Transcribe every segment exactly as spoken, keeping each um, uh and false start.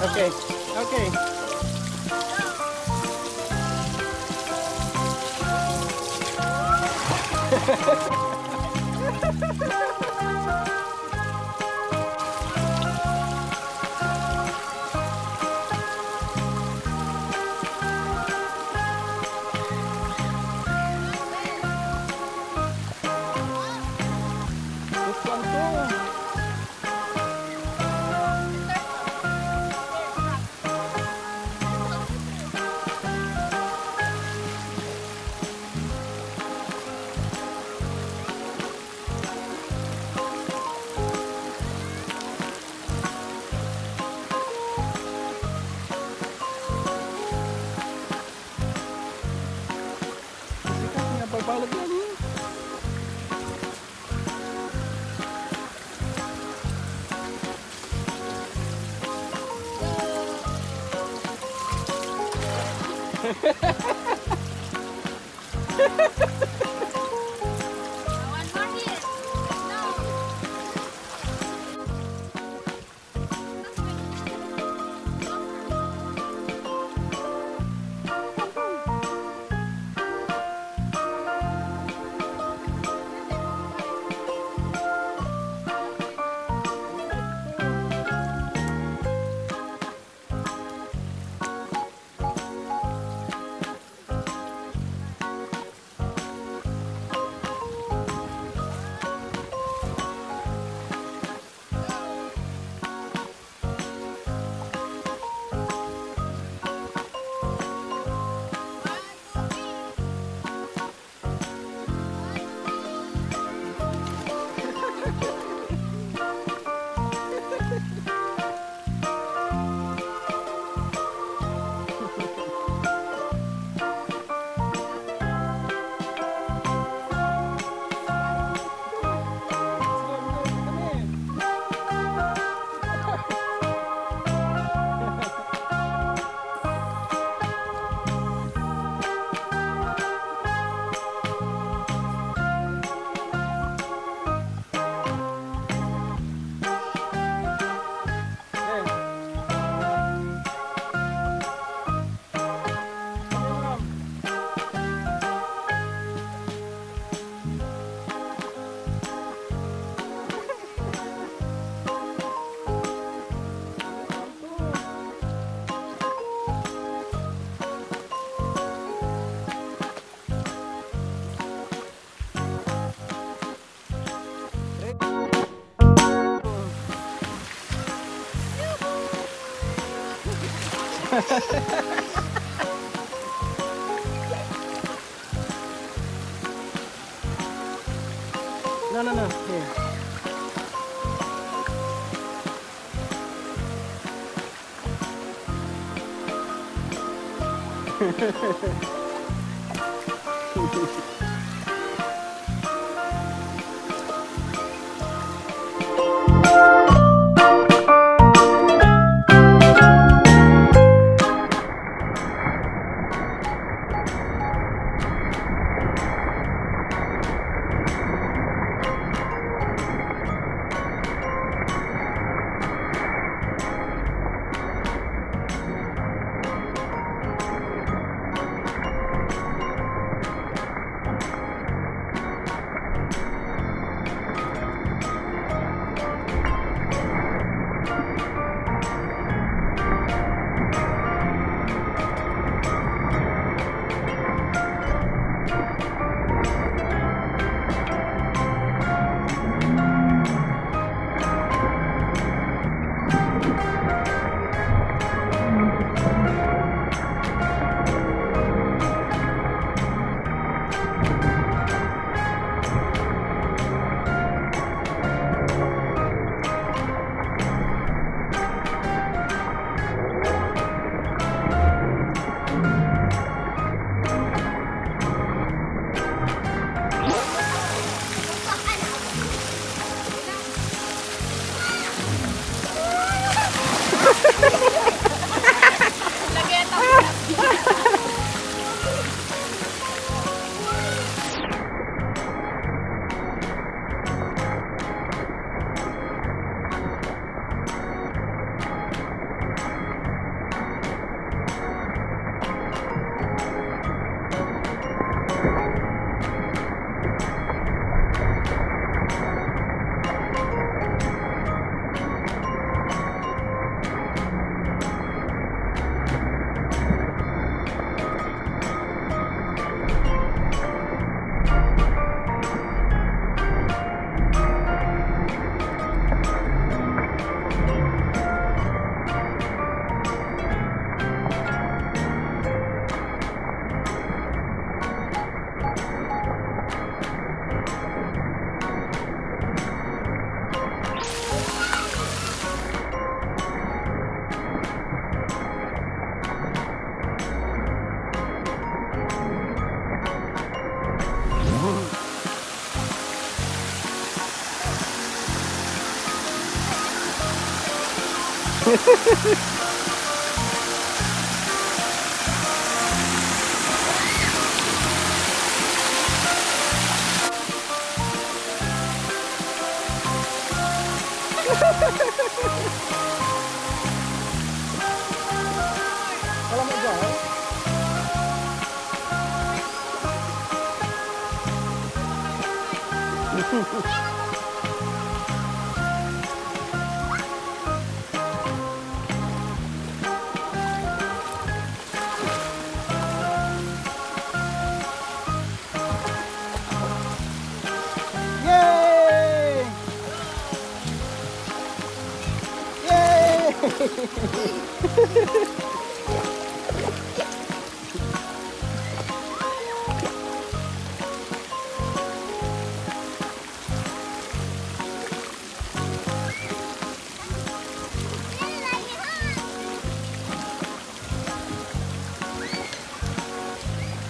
Okay, okay. No, no, no. Here.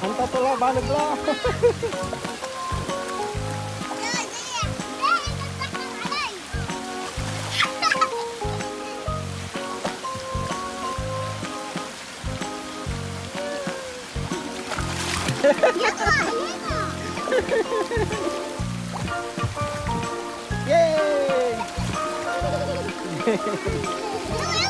Hantatlah baliklah. Yay!